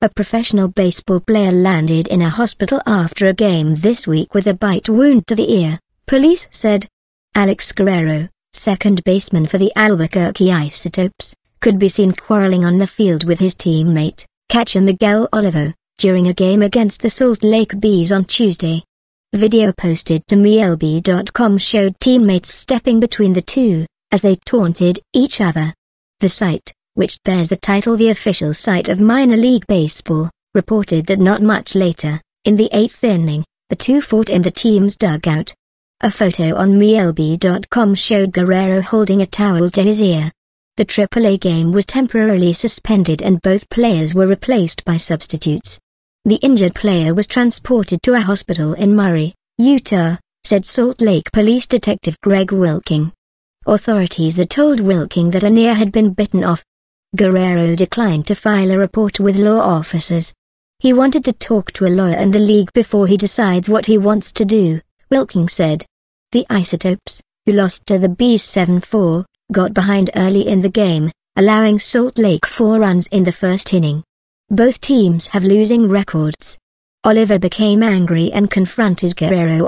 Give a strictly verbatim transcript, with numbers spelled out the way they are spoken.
A professional baseball player landed in a hospital after a game this week with a bite wound to the ear, police said. Alex Guerrero, second baseman for the Albuquerque Isotopes, could be seen quarreling on the field with his teammate, catcher Miguel Olivo, during a game against the Salt Lake Bees on Tuesday. Video posted to M I L B dot com showed teammates stepping between the two, as they taunted each other. The site, which bears the title the official site of minor league baseball, reported that not much later, in the eighth inning, the two fought in the team's dugout. A photo on M I L B dot com showed Guerrero holding a towel to his ear. The triple A game was temporarily suspended and both players were replaced by substitutes. The injured player was transported to a hospital in Murray, Utah, said Salt Lake Police Detective Greg Wilking. Authorities that told Wilking that an ear had been bitten off. Guerrero declined to file a report with law officers. He wanted to talk to a lawyer and the league before he decides what he wants to do, Wilking said. The Isotopes, who lost to the Bees seven four, got behind early in the game, allowing Salt Lake four runs in the first inning. Both teams have losing records. Oliver became angry and confronted Guerrero.